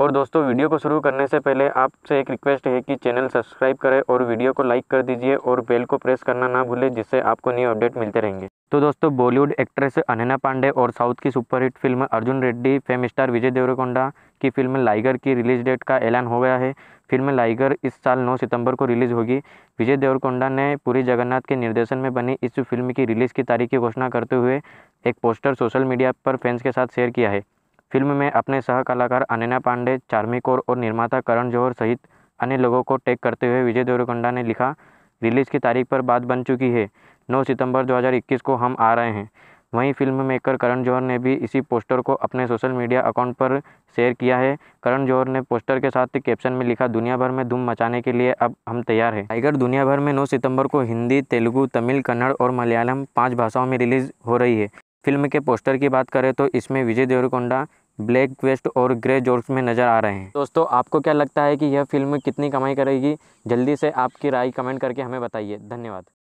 और दोस्तों वीडियो को शुरू करने से पहले आपसे एक रिक्वेस्ट है कि चैनल सब्सक्राइब करें और वीडियो को लाइक कर दीजिए और बेल को प्रेस करना ना भूलें, जिससे आपको न्यू अपडेट मिलते रहेंगे। तो दोस्तों बॉलीवुड एक्ट्रेस अनन्या पांडे और साउथ की superhit film Arjun Reddy fame star Vijay Deverakonda की फिल्म लाइगर की रिलीज डेट का ऐलान हो गया है। फिल्म लाइगर इस साल 9 सितंबर को रिलीज़ होगी। विजय देवरकोंडा ने पूरी जगन्नाथ के निर्देशन में बनी इस फिल्म की रिलीज़ की तारीख की घोषणा करते हुए एक पोस्टर सोशल मीडिया पर फैंस के साथ शेयर किया है। फिल्म में अपने सह कलाकार अनन्या पांडे, चार्मिका और निर्माता करण जौहर सहित अन्य लोगों को टैग करते हुए विजय देवरकोंडा ने लिखा, रिलीज़ की तारीख पर बात बन चुकी है, 9 सितंबर 2021 को हम आ रहे हैं। वहीं फिल्म मेकर करण जौहर ने भी इसी पोस्टर को अपने सोशल मीडिया अकाउंट पर शेयर किया है। करण जौहर ने पोस्टर के साथ कैप्शन में लिखा, दुनिया भर में धूम मचाने के लिए अब हम तैयार हैं। टाइगर दुनिया भर में 9 सितंबर को हिंदी, तेलुगू, तमिल, कन्नड़ और मलयालम 5 भाषाओं में रिलीज़ हो रही है। फिल्म के पोस्टर की बात करें तो इसमें विजय देवरकोंडा ब्लैक वेस्ट और ग्रे जॉर्ज में नज़र आ रहे हैं। दोस्तों आपको क्या लगता है कि यह फिल्म कितनी कमाई करेगी? जल्दी से आपकी राय कमेंट करके हमें बताइए। धन्यवाद।